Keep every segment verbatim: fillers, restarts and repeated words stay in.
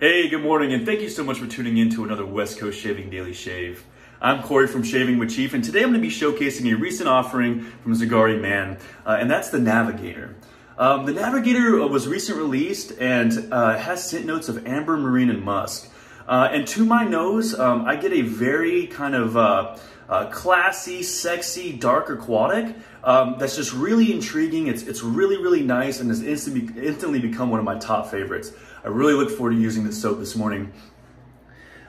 Hey, good morning, and thank you so much for tuning in to another West Coast Shaving Daily Shave. I'm Corey from Shaving with Chief, and today I'm going to be showcasing a recent offering from Zingari Man, uh, and that's the Navigator. Um, the Navigator was recently released and uh, has scent notes of amber, marine, and musk. Uh, and to my nose, um, I get a very kind of uh, uh, classy, sexy, dark aquatic um, that's just really intriguing. It's, it's really, really nice and has instantly, instantly become one of my top favorites. I really look forward to using this soap this morning.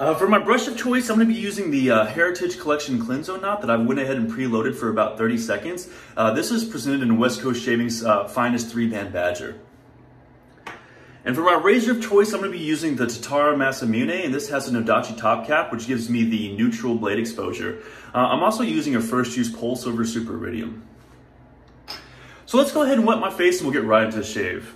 Uh, for my brush of choice, I'm going to be using the uh, Heritage Collection Klenzo knot that I went ahead and preloaded for about thirty seconds. Uh, this is presented in West Coast Shaving's uh, finest three-band badger. And for my razor of choice, I'm going to be using the Tatara Masamune, and this has an Odachi top cap, which gives me the neutral blade exposure. Uh, I'm also using a First Use Polsilver Super Iridium. So let's go ahead and wet my face, and we'll get right into the shave.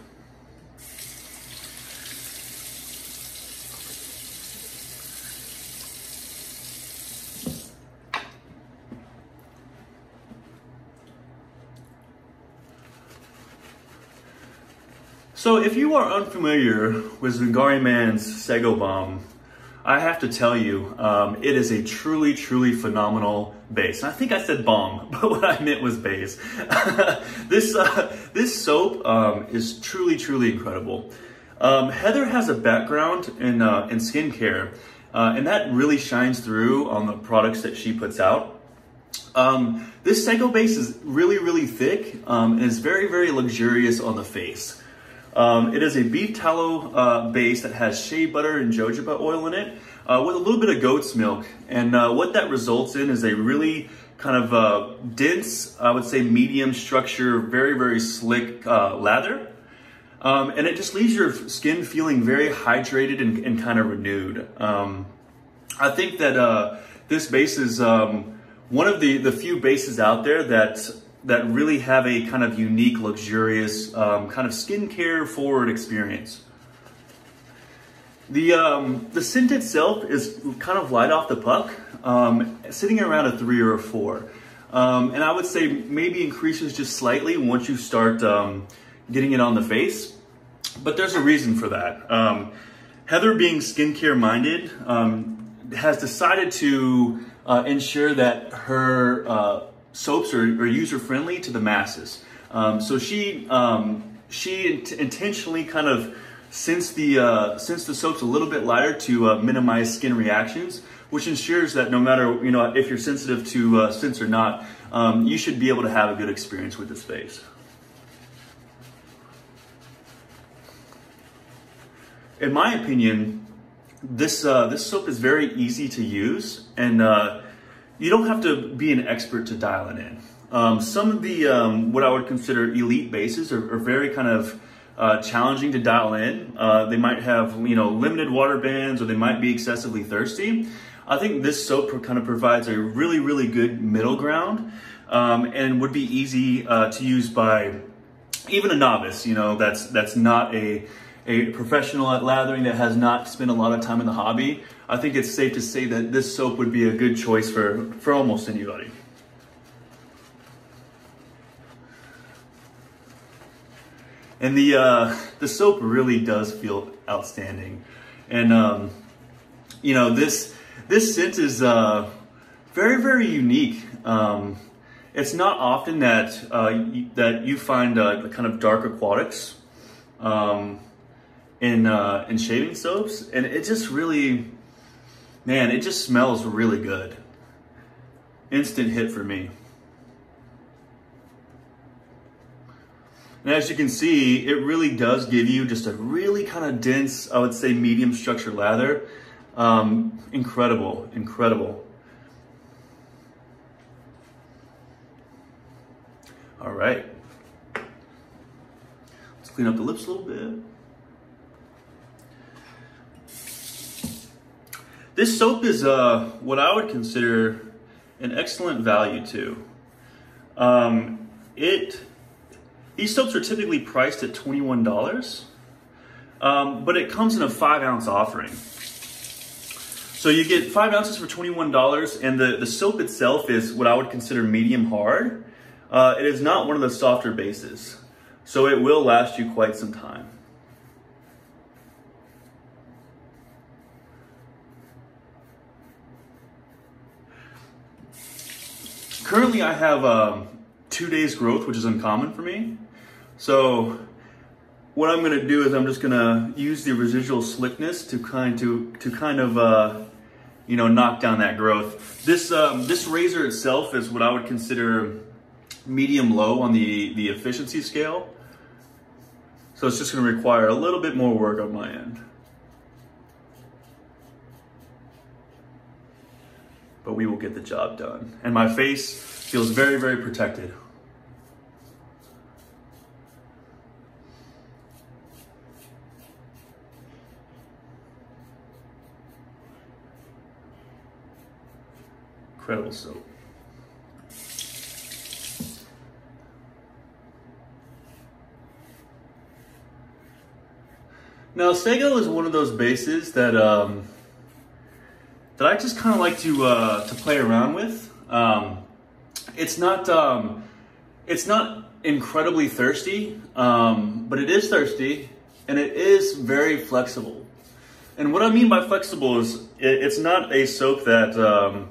So if you are unfamiliar with Zingari Man's Sego bomb, I have to tell you, um, it is a truly, truly phenomenal base. And I think I said bomb, but what I meant was base. this, uh, this soap um, is truly, truly incredible. Um, Heather has a background in, uh, in skincare, uh, and that really shines through on the products that she puts out. Um, this Sego base is really, really thick um, and is very, very luxurious on the face. Um, it is a beef tallow uh, base that has shea butter and jojoba oil in it uh, with a little bit of goat's milk. And uh, what that results in is a really kind of uh, dense, I would say medium structure, very, very slick uh, lather. Um, and it just leaves your skin feeling very hydrated and, and kind of renewed. Um, I think that uh, this base is um, one of the, the few bases out there that that really have a kind of unique, luxurious, um, kind of skincare forward experience. The, um, the scent itself is kind of light off the puck, um, sitting around a three or a four. Um, and I would say maybe increases just slightly once you start um, getting it on the face, but there's a reason for that. Um, Heather, being skincare minded, um, has decided to uh, ensure that her uh, soaps are, are user-friendly to the masses. Um, so she um, she int intentionally kind of sends the, uh, sends the soaps a little bit lighter to uh, minimize skin reactions, which ensures that no matter, you know, if you're sensitive to uh, scents or not, um, you should be able to have a good experience with this base. In my opinion, this, uh, this soap is very easy to use, and uh, you don't have to be an expert to dial it in. Um, some of the, um, what I would consider elite bases are, are very kind of uh, challenging to dial in. Uh, they might have, you know, limited water bands, or they might be excessively thirsty. I think this soap kind of provides a really, really good middle ground um, and would be easy uh, to use by even a novice, you know, that's, that's not a, a professional at lathering, that has not spent a lot of time in the hobby. I think it's safe to say that this soap would be a good choice for, for almost anybody. And the, uh, the soap really does feel outstanding. And, um, you know, this, this scent is uh, very, very unique. Um, it's not often that, uh, you, that you find uh, kind of dark aquatics um, in, uh, in shaving soaps. And it just really... Man, it just smells really good. Instant hit for me. And as you can see, it really does give you just a really kind of dense, I would say medium structure lather. Um, incredible, incredible. All right. Let's clean up the lips a little bit. This soap is uh, what I would consider an excellent value too. Um, it, these soaps are typically priced at twenty-one dollars, um, but it comes in a five ounce offering. So you get five ounces for twenty-one dollars, and the, the soap itself is what I would consider medium hard. Uh, it is not one of the softer bases, so it will last you quite some time. Currently I have um, two days growth, which is uncommon for me. So what I'm gonna do is I'm just gonna use the residual slickness to kind to to kind of uh, you know, knock down that growth. This um, this razor itself is what I would consider medium low on the the efficiency scale. So it's just gonna require a little bit more work on my end. But we will get the job done. And my face feels very, very protected. Incredible soap. Now, Sego is one of those bases that um, that I just kind of like to uh, to play around with. Um, it's not um, it's not incredibly thirsty, um, but it is thirsty, and it is very flexible. And what I mean by flexible is it, it's not a soap that um,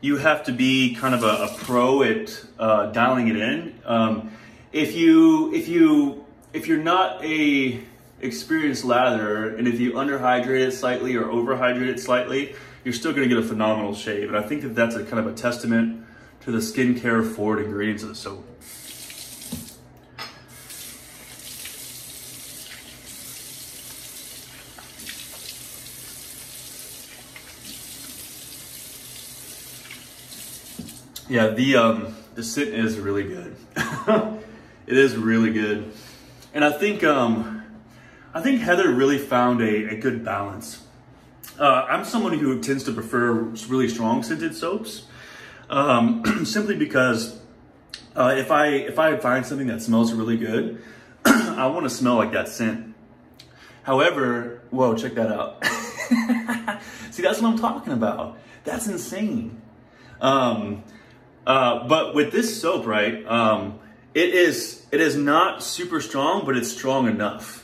you have to be kind of a, a pro at uh, dialing it in. Um, if you if you if you're not a experienced latherer, and if you underhydrate it slightly or overhydrate it slightly, you're still going to get a phenomenal shave. And I think that that's a kind of a testament to the skincare forward ingredients of the soap. Yeah, the um, the scent is really good. It is really good, and I think um. I think Heather really found a, a good balance. Uh, I'm someone who tends to prefer really strong scented soaps, um, simply because uh, if I if I find something that smells really good, I want to smell like that scent. However, whoa, check that out. See, that's what I'm talking about. That's insane. Um, uh, but with this soap, right? Um, it is it is not super strong, but it's strong enough.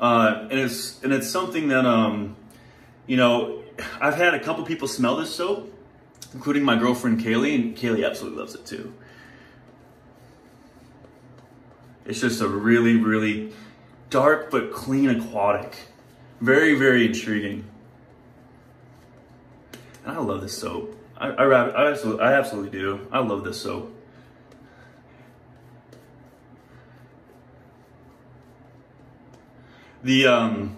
Uh, and it's and it's something that um, you know, I've had a couple people smell this soap, including my girlfriend Kaylee, and Kaylee absolutely loves it too. It's just a really, really dark but clean aquatic, very, very intriguing. And I love this soap. I I, I absolutely I absolutely do. I love this soap. The um,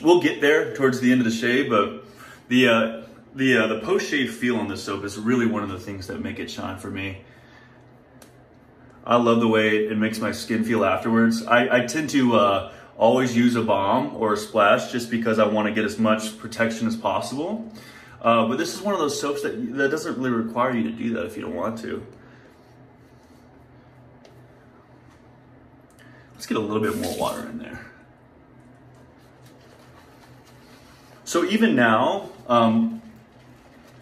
we'll get there towards the end of the shave, but the uh, the uh, the post shave feel on this soap is really one of the things that make it shine for me. I love the way it makes my skin feel afterwards. I, I tend to uh, always use a balm or a splash just because I want to get as much protection as possible. Uh, but this is one of those soaps that that doesn't really require you to do that if you don't want to. Let's get a little bit more water in there. So even now, um,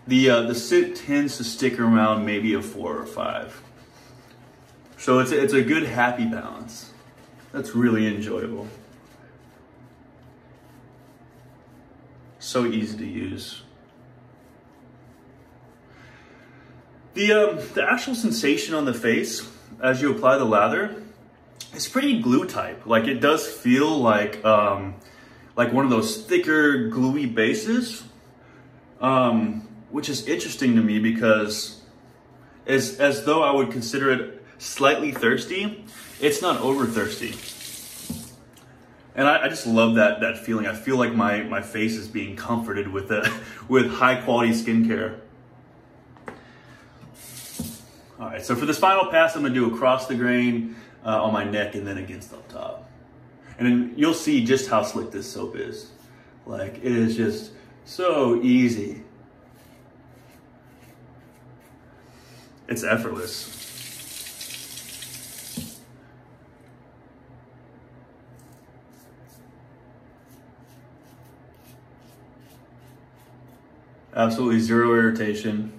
the uh, the scent tends to stick around maybe a four or five. So it's a, it's a good happy balance. That's really enjoyable. So easy to use. The um, the actual sensation on the face as you apply the lather is pretty glue type. Like it does feel like. Um, like one of those thicker, gluey bases, um, which is interesting to me because as, as though I would consider it slightly thirsty, it's not over thirsty. And I, I just love that that feeling. I feel like my, my face is being comforted with, a, with high quality skincare. All right, so for this final pass, I'm gonna do across the grain uh, on my neck and then against up top. And then you'll see just how slick this soap is. Like, it is just so easy. It's effortless. Absolutely zero irritation.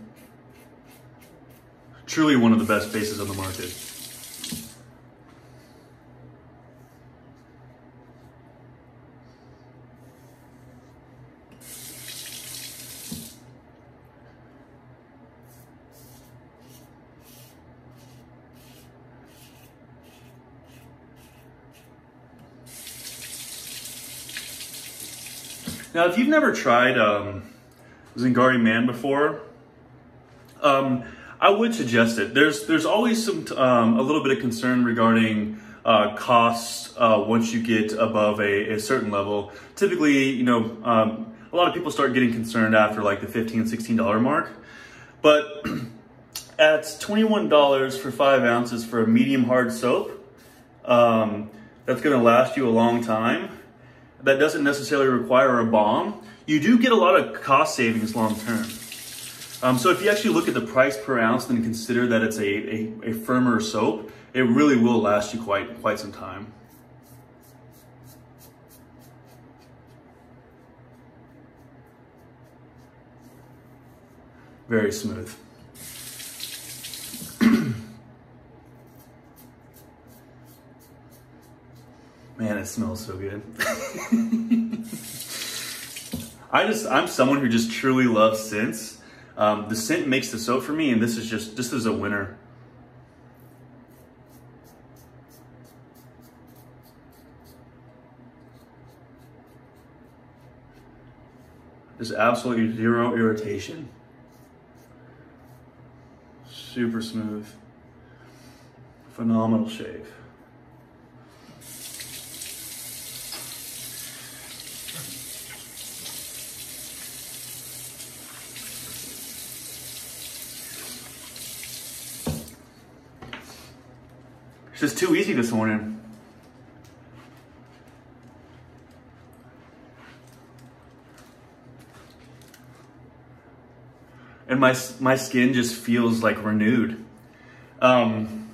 Truly one of the best bases on the market. Now, if you've never tried um, Zingari Man before, um, I would suggest it. There's there's always some um, a little bit of concern regarding uh, costs uh, once you get above a, a certain level. Typically, you know, um, a lot of people start getting concerned after like the fifteen, sixteen dollar mark. But at twenty-one dollars for five ounces for a medium hard soap, um, that's gonna last you a long time. That doesn't necessarily require a bomb. You do get a lot of cost savings long term. Um, so if you actually look at the price per ounce and consider that it's a, a, a firmer soap, it really will last you quite, quite some time. Very smooth. Man, it smells so good. I just, I'm someone who just truly loves scents. Um, the scent makes the soap for me, and this is just, this is a winner. There's absolutely zero irritation. Super smooth. Phenomenal shave. It's just too easy this morning. And my, my skin just feels like renewed. Um,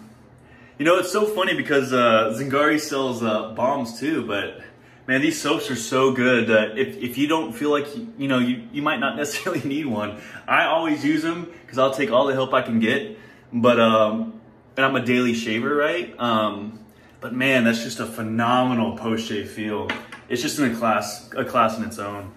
you know, it's so funny because uh, Zingari sells uh, bombs too, but man, these soaps are so good that if, if you don't feel like, you, you know, you, you might not necessarily need one. I always use them because I'll take all the help I can get, but um, and I'm a daily shaver, right? Um, but man, that's just a phenomenal post-shave feel. It's just in a class, a class in its own.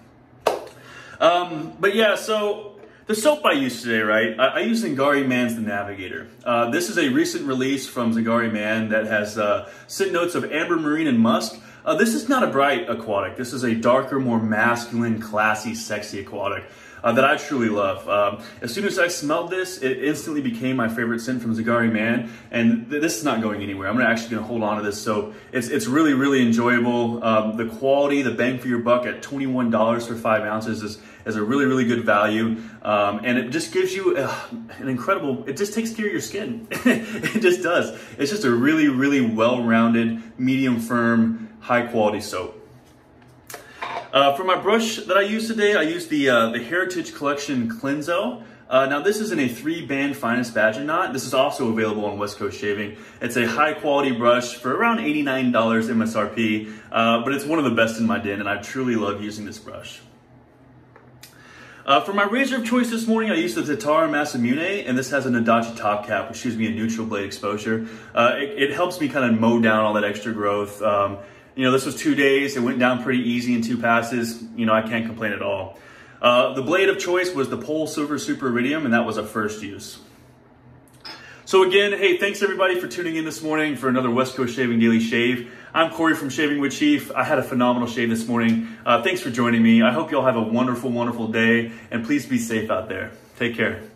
Um, but yeah, so the soap I used today, right? I, I use Zingari Man's The Navigator. Uh, this is a recent release from Zingari Man that has uh, scent notes of amber, marine, and musk. Uh, this is not a bright aquatic. This is a darker, more masculine, classy, sexy aquatic. Uh, that I truly love. Um, as soon as I smelled this, it instantly became my favorite scent from Zingari Man, and th this is not going anywhere. I'm gonna actually gonna hold on to this. So it's it's really really enjoyable. Um, the quality, the bang for your buck at twenty-one dollars for five ounces is is a really really good value, um, and it just gives you uh, an incredible. It just takes care of your skin. It just does. It's just a really really well-rounded, medium firm, high quality soap. Uh, for my brush that I used today, I used the uh, the Heritage Collection Klenzo. Uh, now this is in a three-band finest badger knot. This is also available on West Coast Shaving. It's a high-quality brush for around eighty-nine dollars M S R P, uh, but it's one of the best in my den, and I truly love using this brush. Uh, for my razor of choice this morning, I used the Tatara Masamune, and this has an Odachi top cap, which gives me a neutral blade exposure. Uh, it, it helps me kind of mow down all that extra growth. Um, You know, this was two days. It went down pretty easy in two passes. You know, I can't complain at all. Uh, the blade of choice was the Polsilver Super Iridium, and that was a first use. So again, hey, thanks everybody for tuning in this morning for another West Coast Shaving Daily Shave. I'm Corey from Shaving with Chief. I had a phenomenal shave this morning. Uh, thanks for joining me. I hope you all have a wonderful, wonderful day, and please be safe out there. Take care.